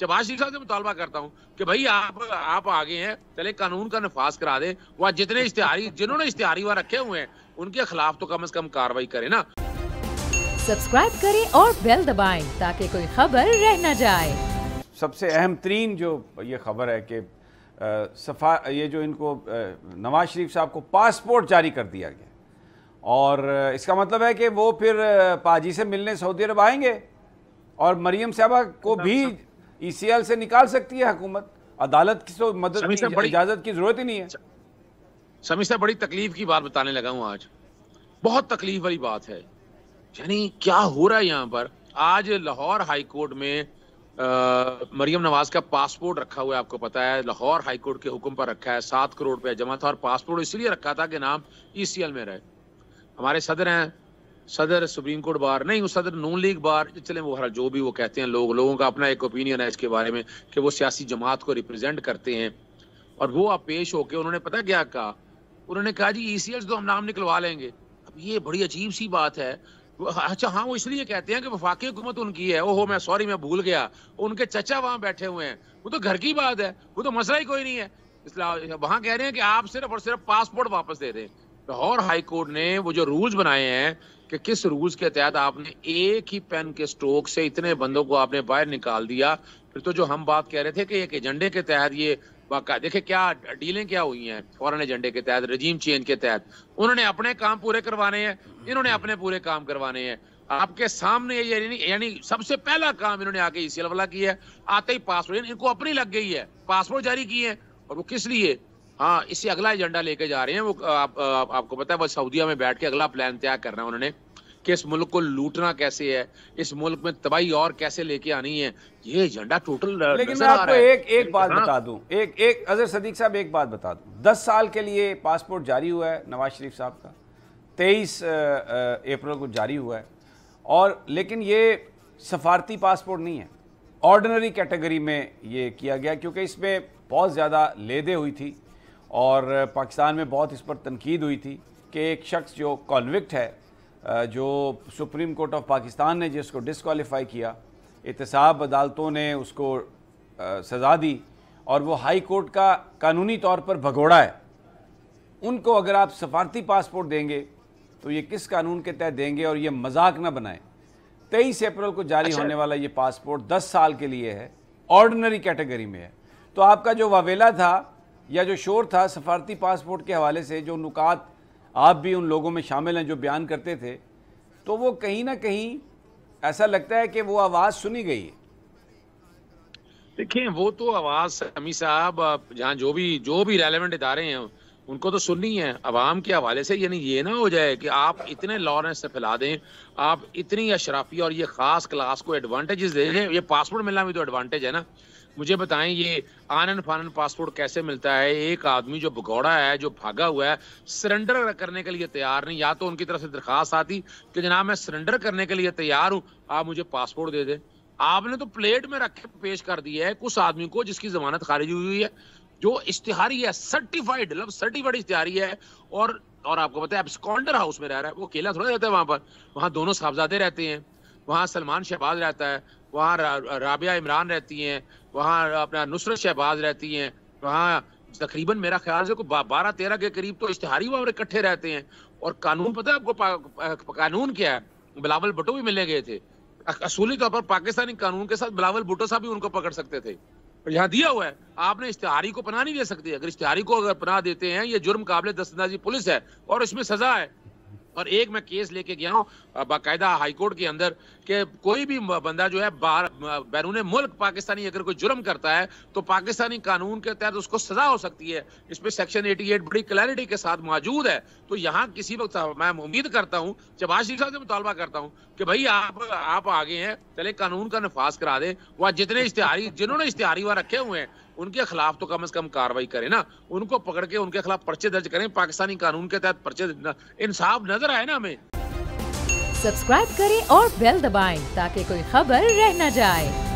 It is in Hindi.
शहबाज शरीफ साहब से मुतालबा करता हूँ कि भाई आप आगे हैं, चले कानून का नफाज करा दें, वहाँ जितने इश्तिहारी जिन्होंने इश्तिहारी वहाँ रखे हुए हैं उनके खिलाफ तो कम से कम कार्रवाई करें ना। सब्सक्राइब करें और बेल दबाएं ताकि कोई खबर रह न जाए। सबसे अहम तरीन जो ये खबर है कि ये जो इनको नवाज शरीफ साहब को पासपोर्ट जारी कर दिया गया और इसका मतलब है कि वो फिर पाजी से मिलने सऊदी अरब आएंगे और मरीम साहबा को भी ECL से निकाल सकती है हुकूमत। अदालत की तो मदद की इजाजत की जरूरत ही नहीं है। समी साहब, बड़ी तकलीफ की बात बताने लगा हूँ आज, बहुत तकलीफ वाली बात है। यानी क्या हो रहा है यहाँ पर? आज लाहौर हाई कोर्ट में मरीम नवाज का पासपोर्ट रखा हुआ है, आपको पता है लाहौर हाई कोर्ट के हुक्म पर रखा है, 7 करोड़ रुपया जमा था और पासपोर्ट इसलिए रखा था कि नाम ECL में रहे। हमारे सदर हैं, सदर सुप्रीम कोर्ट बार नहीं, वो सदर नून लीग बार, चले वो हर जो भी वो कहते हैं, लोगों का अपना एक ओपिनियन है इसके बारे में कि वो सियासी जमात को रिप्रेजेंट करते हैं। और वो आप पेश होके उन्होंने पता क्या कहा, उन्होंने कहा जी ECL से तो हम नाम निकलवा लेंगे। अब ये बड़ी अजीब सी बात है। अच्छा हाँ, वो इसलिए कहते हैं कि वफाकी हुकूमत उनकी है। ओहो मैं सॉरी, मैं भूल गया, उनके चचा वहाँ बैठे हुए हैं, वो तो घर की बात है, वो तो मसला ही कोई नहीं है। इसलिए वहाँ कह रहे हैं कि आप सिर्फ और सिर्फ पासपोर्ट वापस दे दें। लाहौर हाई कोर्ट ने वो जो रूल्स बनाए हैं कि किस रूल्स के तहत आपने एक ही पेन के स्ट्रोक से इतने बंदों को आपने बाहर निकाल दिया, फिर तो जो हम बात कह रहे थे कि एक एजेंडे के तहत ये वाकई देखे क्या डीलें क्या हुई हैं फॉरेन एजेंडे के तहत, रजीम चेंज के तहत। उन्होंने अपने काम पूरे करवाने हैं, इन्होंने अपने पूरे काम करवाने हैं। आपके सामने यानी सबसे पहला काम इन्होंने आके ECL वाला किया है, आते ही पासपोर्ट इनको अपनी लग गई है, पासपोर्ट जारी किए हैं। और वो किस लिए? हाँ, इससे अगला एजेंडा लेके जा रहे हैं वो। आपको पता है वो सऊदीया में बैठ के अगला प्लान तैयार करना है उन्होंने कि इस मुल्क को लूटना कैसे है, इस मुल्क में तबाही और कैसे लेके आनी है। ये एजेंडा टोटल। लेकिन मैं आपको एक बात बता दूं, एक अजहर सदीक साहब एक बात बता दूं, 10 साल के लिए पासपोर्ट जारी हुआ है नवाज शरीफ साहब का, 23 अप्रैल को जारी हुआ है। और लेकिन ये सफारती पासपोर्ट नहीं है, ऑर्डिनरी कैटेगरी में ये किया गया क्योंकि इसमें बहुत ज़्यादा लेदे हुई थी और पाकिस्तान में बहुत इस पर तनकीद हुई थी कि एक शख्स जो कॉन्विक्ट है, जो सुप्रीम कोर्ट ऑफ पाकिस्तान ने जिसको डिसक्वालीफाई किया, एहतसाब अदालतों ने उसको सज़ा दी और वो हाई कोर्ट का कानूनी तौर पर भगोड़ा है, उनको अगर आप सफारती पासपोर्ट देंगे तो ये किस कानून के तहत देंगे? और ये मजाक ना बनाएं, 23 अप्रैल को जारी होने वाला ये पासपोर्ट 10 साल के लिए है, ऑर्डिनरी कैटेगरी में है। तो आपका जो वावेला था या जो शोर था सफारती पासपोर्ट के हवाले से, जो नुकात आप भी उन लोगों में शामिल हैं जो बयान करते थे, तो वो कहीं ना कहीं ऐसा लगता है कि वो आवाज़ सुनी गई है। देखिए वो तो आवाज़ समी साहब जहाँ जो भी रेलेवेंट इदारे हैं उनको तो सुननी है आवाम के हवाले से। यानी ये ना हो जाए कि आप इतने लॉरेंस से फैला दें, आप इतनी अशराफी और ये ख़ास क्लास को एडवांटेजेस दे दें। ये पासपोर्ट मिलना भी तो एडवांटेज है ना। मुझे बताएं ये आनन फानन पासपोर्ट कैसे मिलता है? एक आदमी जो भगौड़ा है, जो भागा हुआ है, सरेंडर करने के लिए तैयार नहीं, या तो उनकी तरफ से दरख्वास्त आती कि जनाब मैं सरेंडर करने के लिए तैयार हूँ, आप मुझे पासपोर्ट दे दें। आपने तो प्लेट में रख के पेश कर दिया है उस आदमी को जिसकी जमानत खारिज हुई है, जो इश्तिहारी है, सर्टिफाइड मतलब सर्टिफाइड इश्तिहारी है। और आपको पता है एब्सकॉन्डर हाउस में रह रहा है, वो अकेला थोड़ा रहता है वहाँ पर, वहाँ दोनों साहबजादे रहते हैं, वहाँ सलमान शहबाज रहता है, वहाँ राबिया इमरान रहती हैं, वहाँ अपना नुसरत शहबाज रहती हैं, वहाँ तकरीबन मेरा ख्याल से 12-13 के करीब तो इश्तिहारी वहाँ इकट्ठे रहते हैं। और कानून पता है आपको कानून क्या है? बिलावल भुट्टो भी मिलने गए थे, असूली तौर पर पाकिस्तानी कानून के साथ बिलावल भुट्टो साहब भी उनको पकड़ सकते थे। यहाँ दिया हुआ है आपने इश्तिहारी को पनाह नहीं दे सकते। अगर इश्तिहारी को अगर पनाह देते हैं ये जुर्म काबिल दस्तंदाजी पुलिस है और इसमें सजा है। और एक मैं केस लेके गया हूँ बाकायदा हाईकोर्ट के अंदर कि कोई भी बंदा जो है बैरून मुल्क पाकिस्तानी अगर कोई जुर्म करता है तो पाकिस्तानी कानून के तहत उसको सजा हो सकती है। इसमें सेक्शन 88 बड़ी क्लैरिटी के साथ मौजूद है। तो यहाँ किसी वक्त मैं उम्मीद करता हूँ, शहबाज शरीफ साहब से मुतालबा करता हूँ कि भाई आप आगे हैं, चले कानून का नफाज करा दें, वहाँ जितने इश्तिहारी जिन्होंने इश्तिहारी वहाँ रखे हुए हैं उनके खिलाफ तो कम से कम कार्रवाई करें ना, उनको पकड़ के उनके खिलाफ पर्चे दर्ज करें पाकिस्तानी कानून के तहत। पर्चे इंसाफ नजर आए ना हमें। सब्सक्राइब करें और बेल दबाएं ताकि कोई खबर रह न जाए।